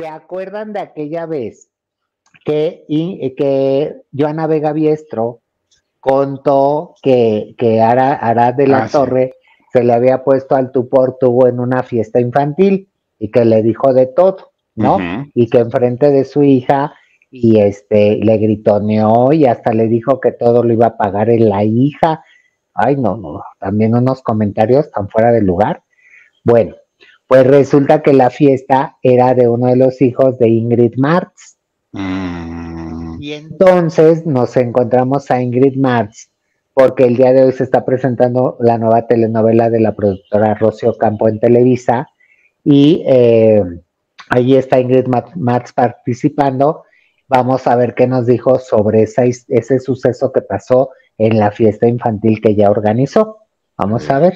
¿Se acuerdan de aquella vez que Joana Vega Biestro contó que Arad de la Torre se le había puesto al tú por tú en una fiesta infantil y que le dijo de todo, ¿no? Y que enfrente de su hija y le gritoneó y hasta le dijo que todo lo iba a pagar en la hija. Ay, no, no, también unos comentarios tan fuera de lugar. Bueno, pues resulta que la fiesta era de uno de los hijos de Ingrid Martz. Y entonces nos encontramos a Ingrid Martz porque el día de hoy se está presentando la nueva telenovela de la productora Rocío Campo en Televisa y ahí está Ingrid Martz participando. Vamos a ver qué nos dijo sobre ese suceso que pasó en la fiesta infantil que ella organizó. Vamos a ver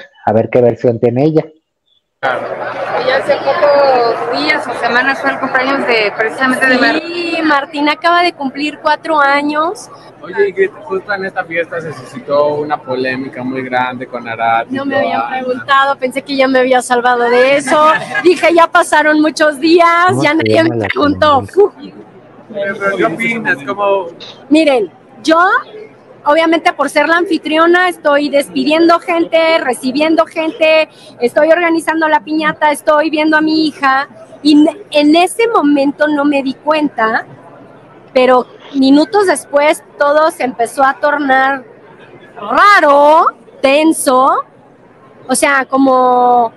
qué versión tiene ella. Ya hace pocos días o semanas fue el cumpleaños de precisamente de Martín. Sí, Martín acaba de cumplir 4 años. Oye, Ingrid, justo en esta fiesta se suscitó una polémica muy grande con Arath. No me habían preguntado, pensé que ya me había salvado de eso. Dije, ya pasaron muchos días, ya nadie me preguntó. Pero, ¿qué opinas? ¿Cómo? Miren, yo obviamente por ser la anfitriona estoy despidiendo gente, recibiendo gente, estoy organizando la piñata, estoy viendo a mi hija y en ese momento no me di cuenta, pero minutos después todo se empezó a tornar raro, tenso, o sea, como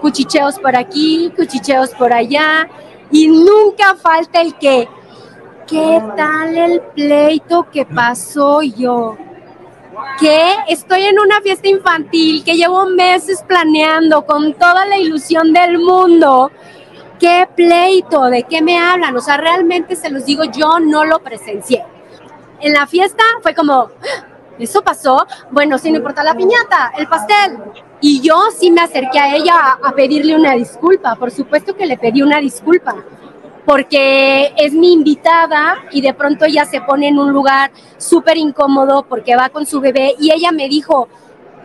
cuchicheos por aquí, cuchicheos por allá y nunca falta el que... ¿Qué tal el pleito que pasó yo? ¿Qué? Estoy en una fiesta infantil que llevo meses planeando con toda la ilusión del mundo. ¿Qué pleito? ¿De qué me hablan? O sea, realmente se los digo, yo no lo presencié. En la fiesta fue como, ¿eso pasó? Bueno, sin importar la piñata, el pastel. Y yo sí me acerqué a ella a pedirle una disculpa. Por supuesto que le pedí una disculpa. Porque es mi invitada y de pronto ella se pone en un lugar súper incómodo porque va con su bebé y ella me dijo,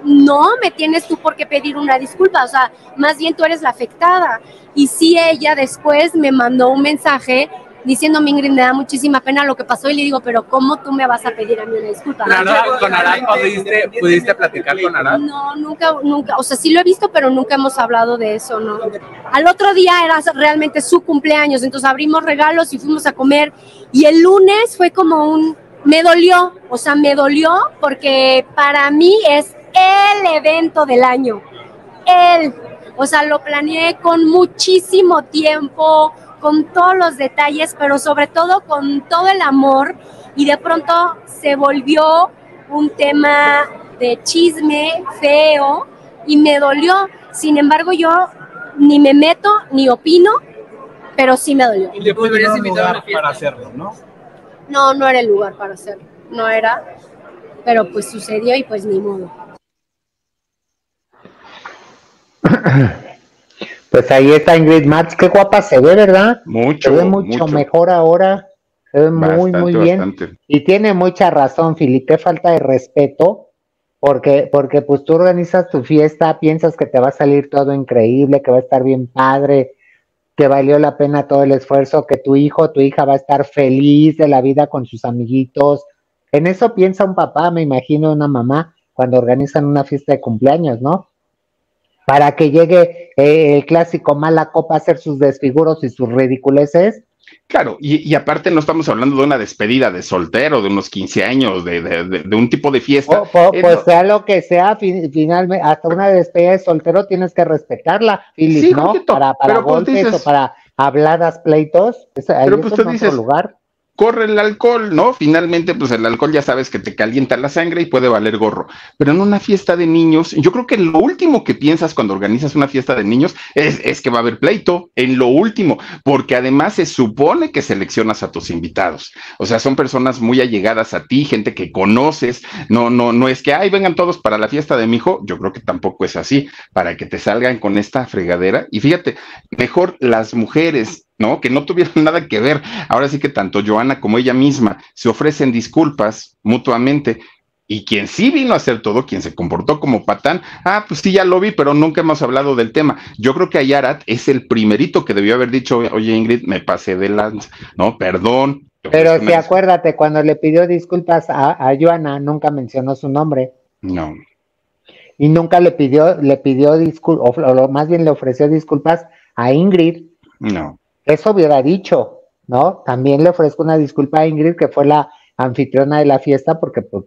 no me tienes tú por qué pedir una disculpa, o sea, más bien tú eres la afectada. Y sí, ella después me mandó un mensaje diciéndome, Ingrid, me da muchísima pena lo que pasó y le digo, pero ¿cómo tú me vas a pedir a mí una disculpa? No, no, ¿con Arath pudiste platicar con Arath? No, nunca, o sea, sí lo he visto, pero nunca hemos hablado de eso, ¿no? Al otro día era realmente su cumpleaños, entonces abrimos regalos y fuimos a comer y el lunes fue como me dolió, o sea, me dolió porque para mí es el evento del año, o sea, lo planeé con muchísimo tiempo, con todos los detalles, pero sobre todo con todo el amor y de pronto se volvió un tema de chisme feo y me dolió. Sin embargo, yo ni me meto ni opino, pero sí me dolió. Y después deberías invitar a una fiesta para hacerlo, ¿no? No, no era el lugar para hacerlo, no era, pero pues sucedió y pues ni modo. Pues ahí está Ingrid Martz, qué guapa se ve, ¿verdad? Mucho, se ve mucho mejor ahora, se ve bastante, muy bien. Bastante. Y tiene mucha razón, Filipe, qué falta de respeto, porque pues tú organizas tu fiesta, piensas que te va a salir todo increíble, que va a estar bien padre, que valió la pena todo el esfuerzo, que tu hijo, tu hija va a estar feliz de la vida con sus amiguitos. En eso piensa un papá, me imagino una mamá, cuando organizan una fiesta de cumpleaños, ¿no? Para que llegue el clásico mala copa a hacer sus desfiguros y sus ridiculeces. Claro, y aparte no estamos hablando de una despedida de soltero, de unos 15 años, de un tipo de fiesta. Pues sea lo que sea, finalmente, hasta una despedida de soltero tienes que respetarla, Philip, sí, ¿no? Para golpes pues dices, o para habladas, pleitos, pero pues tú dices, lugar. Corre el alcohol, ¿no? Finalmente, pues el alcohol ya sabes que te calienta la sangre y puede valer gorro. Pero en una fiesta de niños, yo creo que lo último que piensas cuando organizas una fiesta de niños es que va a haber pleito, en lo último, porque además se supone que seleccionas a tus invitados. O sea, son personas muy allegadas a ti, gente que conoces. No es que, ay, vengan todos para la fiesta de mi hijo. Yo creo que tampoco es así, para que te salgan con esta fregadera. Y fíjate, mejor las mujeres, ¿no? Que no tuvieron nada que ver. Ahora sí que tanto Joana como ella misma se ofrecen disculpas mutuamente Y quien sí vino a hacer todo, quien se comportó como patán, ah, pues sí, ya lo vi, pero nunca hemos hablado del tema. Yo creo que Arath es el primerito que debió haber dicho, oye Ingrid, me pasé de lanza, no, perdón. Pero si acuérdate, cuando le pidió disculpas a Joana, nunca mencionó su nombre. No. Y nunca le pidió disculpas, o más bien le ofreció disculpas a Ingrid. No. Eso hubiera dicho, ¿no? También le ofrezco una disculpa a Ingrid, que fue la anfitriona de la fiesta, porque pues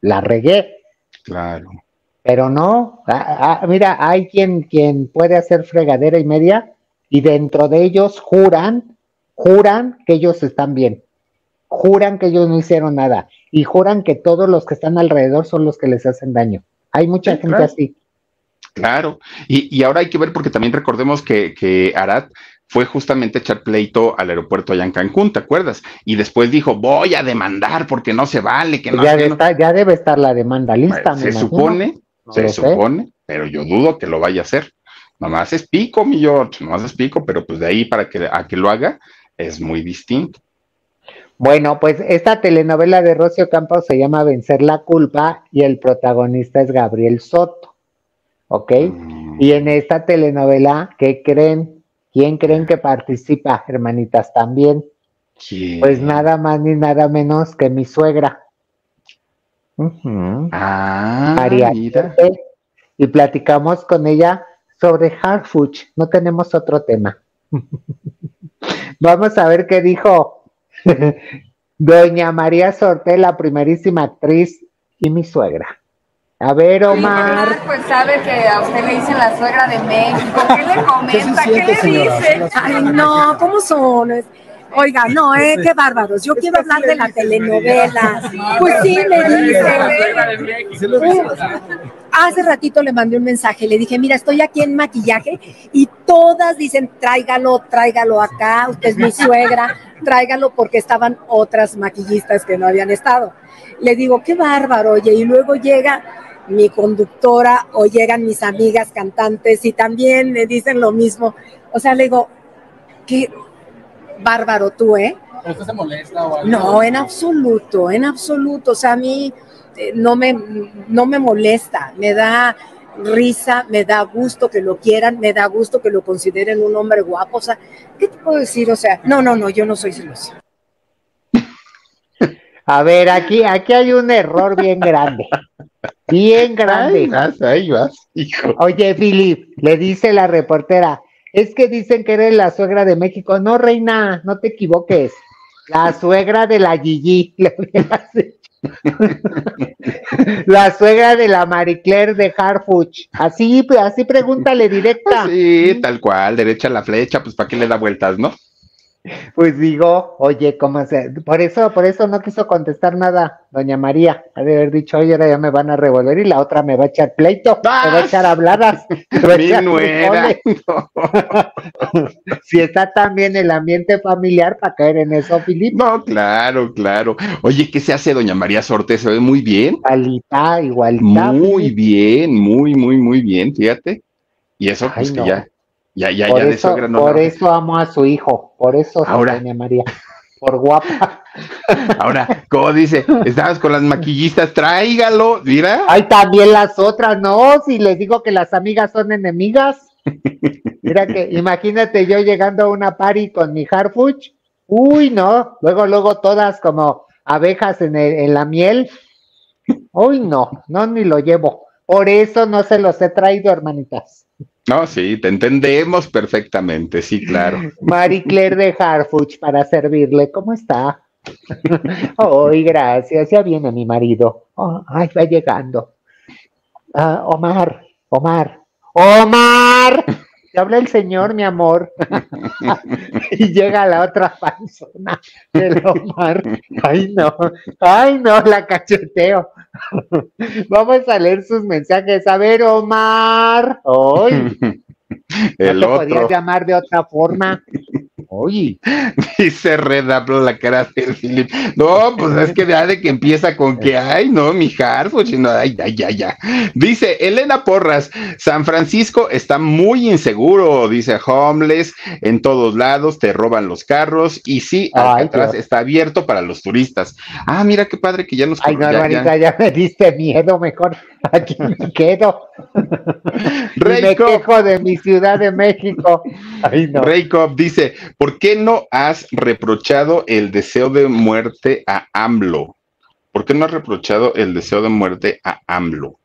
la regué. Claro. Pero no, mira, hay quien puede hacer fregadera y media, y dentro de ellos juran que ellos están bien, juran que ellos no hicieron nada, y juran que todos los que están alrededor son los que les hacen daño. Hay mucha gente así. Claro, y ahora hay que ver, porque también recordemos que Arath fue justamente echar pleito al aeropuerto allá en Cancún, ¿te acuerdas? Y después dijo, voy a demandar porque no se vale, que no... Ya debe estar la demanda lista, me imagino. Se supone, pero yo dudo que lo vaya a hacer. Nomás es pico, mi George, nomás es pico, pero pues de ahí a que lo haga es muy distinto. Bueno, pues esta telenovela de Rocío Campo se llama Vencer la Culpa, y el protagonista es Gabriel Soto, ¿ok? Y en esta telenovela, ¿qué creen? ¿Quién creen que participa, hermanitas, también? Sí. Pues nada más ni nada menos que mi suegra. María. Y platicamos con ella sobre Harfuch. No tenemos otro tema. Vamos a ver qué dijo doña María Sorte, la primerísima actriz, y mi suegra. A ver, Omar. Sí, pues sabe que a usted le dicen la suegra de México. ¿Qué le comenta? ¿Qué le dice? Ay, no, ¿cómo son? Oiga, no, qué bárbaros. Yo quiero hablar de la telenovela. Sí, pues sí, me dice. La suegra de México. Hace ratito le mandé un mensaje, le dije, mira, estoy aquí en maquillaje, y todas dicen, tráigalo acá, usted es mi suegra, tráigalo, porque estaban otras maquillistas que no habían estado. Le digo, qué bárbaro, oye, y luego llega mi conductora, o llegan mis amigas cantantes, y también me dicen lo mismo. O sea, le digo, qué bárbaro tú, ¿eh? ¿Usted se molesta o algo? No, en absoluto, o sea, a mí... No me molesta, me da risa, me da gusto que lo quieran, me da gusto que lo consideren un hombre guapo. O sea, ¿qué te puedo decir? O sea, no, yo no soy celosa. A ver, aquí hay un error bien grande. Bien grande. Ahí vas, hijo. Oye, Philip, le dice la reportera, es que dicen que eres la suegra de México. No, reina, no te equivoques. La suegra de la Gigi, le hubieras dicho. La suegra de la Marie Claire de Harfuch. Así pregúntale directa. Sí, tal cual, derecha la flecha, pues para qué le da vueltas, ¿no? Pues digo, oye, ¿cómo se...? Por eso no quiso contestar nada, doña María. Ha de haber dicho, oye, ahora ya me van a revolver y la otra me va a echar pleito, me va a echar habladas. Mi nuera. No. Si está también el ambiente familiar para caer en eso, Filipe. No, claro. Oye, ¿qué se hace doña María Sorte? Se ve muy bien. Igualita. Muy bien, muy bien, fíjate. Y eso, pues que ya... Ya, de suegra no. Por eso amo a su hijo, por eso ahora, doña María, por guapa. Ahora, como dice, estabas con las maquillistas, tráigalo, mira. Ay, también las otras, no, si les digo que las amigas son enemigas. Mira que, imagínate yo llegando a una party con mi Harfuch, uy, no, luego todas como abejas en la miel, uy, no, ni lo llevo, por eso no se los he traído, hermanitas. No, sí, te entendemos perfectamente, sí, claro. Marie Claire de Harfuch, para servirle, ¿cómo está? Ay, gracias, ya viene mi marido. Oh, ay, va llegando. Ah, Omar. Te habla el señor, mi amor. Y llega la otra panzona del Omar. Ay, no, la cacheteo. Vamos a leer sus mensajes. A ver, Omar. Ay, no te podías llamar de otra forma. Oye, dice Red Apple, la cara de Philip. No, pues es que ya de que empieza con que, ay, no, mi Harfuch, no, ay, ya, ya, ya. Dice Elena Porras, San Francisco está muy inseguro, dice homeless, en todos lados, te roban los carros, y sí, hasta atrás está abierto para los turistas. Ah, mira qué padre que ya nos... Ay, no, Marita, ya me diste miedo, mejor aquí me quedo. Me quejo de mi Ciudad de México. Ay, no. Reykov dice, ¿por qué no has reprochado el deseo de muerte a AMLO? ¿Por qué no has reprochado el deseo de muerte a AMLO?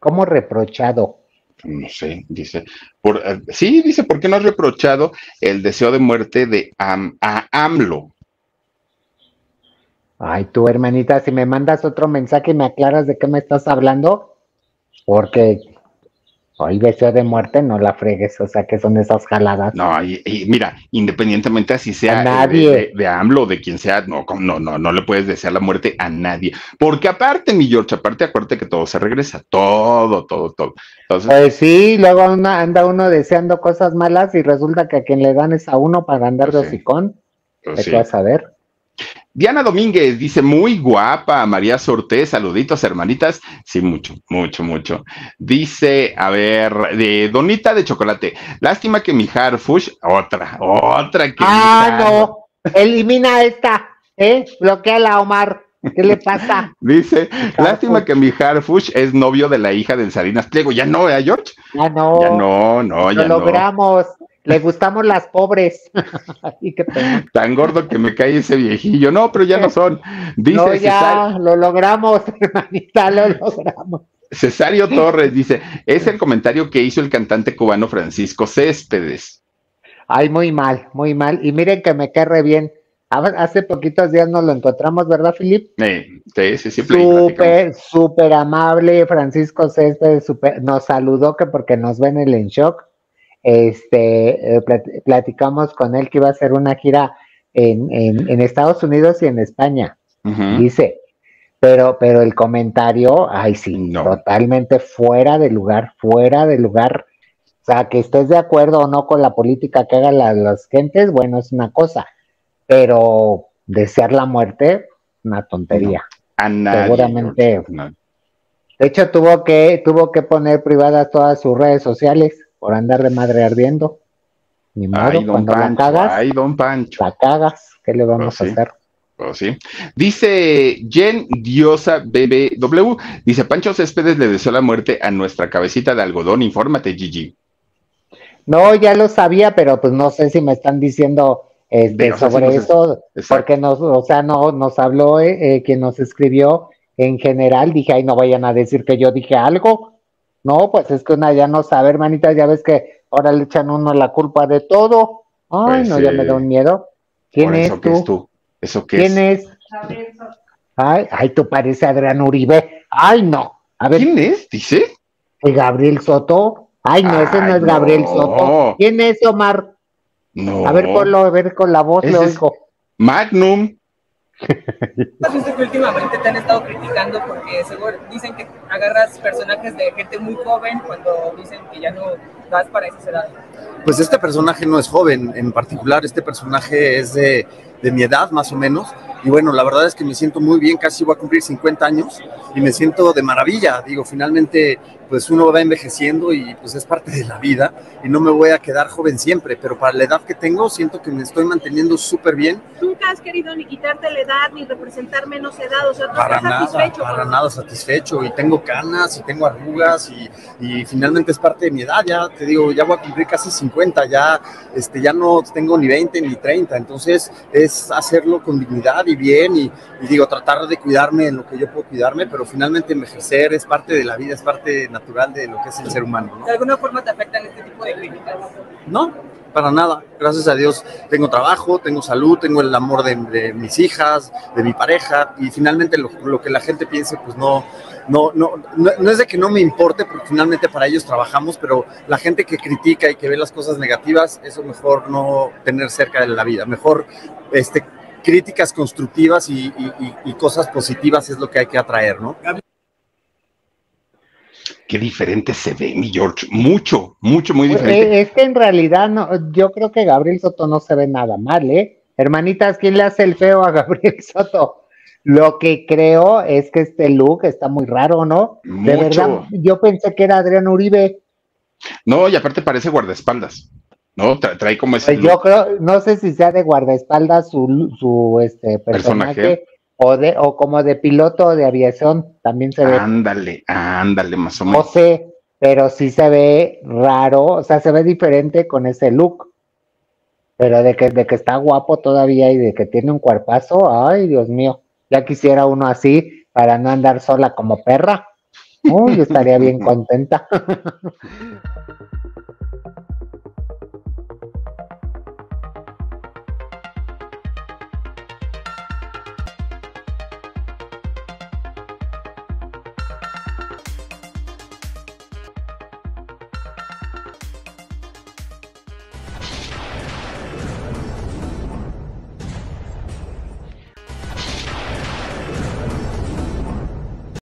¿Cómo reprochado? No sé, dice. Sí, dice, ¿por qué no has reprochado el deseo de muerte de AMLO? Ay, tú, hermanita, si me mandas otro mensaje y me aclaras de qué me estás hablando, porque... Hoy deseo de muerte, no la fregues, o sea, que son esas jaladas. No, y mira, independientemente así sea nadie. De AMLO, de quien sea, no le puedes desear la muerte a nadie. Porque aparte, mi George, acuérdate que todo se regresa, todo. Entonces, pues sí, luego anda uno deseando cosas malas y resulta que a quien le dan es a uno para andar de hocicón. ¿Qué vas a ver? Diana Domínguez dice, muy guapa, María Sortés, saluditos, hermanitas. Sí, mucho. Dice, a ver, de Donita de Chocolate, lástima que mi Harfuch, otra que... Ah, no, elimina esta, bloqueala, Omar. ¿Qué le pasa? Dice, lástima que mi Harfuch es novio de la hija del Salinas Pliego. Ya no, George? Ya no. Lo logramos. Le gustamos las pobres. Ay, qué pena. Tan gordo que me cae ese viejillo. No, pero ya no son. Dice, no, ya, lo logramos, hermanita, lo logramos. Cesario Torres dice, es el comentario que hizo el cantante cubano Francisco Céspedes. Ay, muy mal. Y miren que me cae re bien. Hace poquitos días nos lo encontramos, ¿verdad, Filip? Sí. Súper amable, Francisco Céspedes, nos saludó que porque nos ven el En Shock. Platicamos con él que iba a hacer una gira en Estados Unidos y en España, dice, pero el comentario, ay sí, no. Totalmente fuera de lugar, o sea, que estés de acuerdo o no con la política que hagan las gentes, bueno, es una cosa, pero desear la muerte, una tontería, no. Seguramente, no. De hecho tuvo que poner privadas todas sus redes sociales, por andar de madre ardiendo. Ni modo, ay, cuando Pancho, la cagas. Ay, don Pancho. La cagas, ¿qué le vamos a hacer? Pues sí. Dice Jen Diosa BBW, dice, Pancho Céspedes le deseó la muerte a nuestra cabecita de algodón, infórmate, Gigi. No, ya lo sabía, pero pues no sé si me están diciendo sobre eso, porque nos habló quien nos escribió en general, dije, ay, no vayan a decir que yo dije algo. No, pues es que una ya no sabe, hermanita, ya ves que ahora le echan uno la culpa de todo. Ay, pues, no, ya me da un miedo. ¿Quién es tú? ¿Quién es? Ay, tú parece Adrián Uribe. Ay, no. A ver. ¿Quién es? Dice. Gabriel Soto. Ay, no, ese no es Gabriel Soto. ¿Quién es, Omar? No. A ver, ponlo, a ver con la voz, lo oigo. Magnum. Has visto que últimamente te han estado criticando porque seguro dicen que agarras personajes de gente muy joven cuando dicen que ya no das para esas edades. Pues este personaje no es joven en particular, este personaje es de mi edad más o menos, y bueno, la verdad es que me siento muy bien, casi voy a cumplir 50 años y me siento de maravilla, digo, finalmente pues uno va envejeciendo y pues es parte de la vida y no me voy a quedar joven siempre, pero para la edad que tengo siento que me estoy manteniendo súper bien. Nunca has querido ni quitarte la edad ni representar menos edad, o sea, ¿tú estás satisfecho? Para nada satisfecho, y tengo canas y tengo arrugas y finalmente es parte de mi edad, ya te digo, ya voy a cumplir casi 50, ya no tengo ni 20 ni 30, entonces es hacerlo con dignidad y bien y digo, tratar de cuidarme en lo que yo puedo cuidarme, pero finalmente envejecer es parte de la vida, es parte natural de lo que es el ser humano, ¿no? ¿De alguna forma te afectan este tipo de críticas? No, para nada, gracias a Dios tengo trabajo, tengo salud, tengo el amor de mis hijas, de mi pareja, y finalmente lo que la gente piense pues no es de que no me importe, porque finalmente para ellos trabajamos, pero la gente que critica y que ve las cosas negativas, eso mejor no tener cerca de la vida, mejor críticas constructivas y cosas positivas es lo que hay que atraer, ¿no? Qué diferente se ve, mi George. Mucho, mucho, muy diferente. Es que en realidad no, yo creo que Gabriel Soto no se ve nada mal, ¿eh? Hermanitas, ¿quién le hace el feo a Gabriel Soto? Lo que creo es que este look está muy raro, ¿no? Mucho. De verdad, yo pensé que era Adrián Uribe. No, y aparte parece guardaespaldas, ¿no? Trae como ese look. Yo creo, no sé si sea de guardaespaldas su personaje. O como de piloto de aviación, también se ve. Ándale, ándale, más o menos. No sé, pero sí se ve raro, o sea, se ve diferente con ese look. Pero de que está guapo todavía y de que tiene un cuerpazo, ay, Dios mío, ya quisiera uno así para no andar sola como perra. Uy, estaría bien contenta.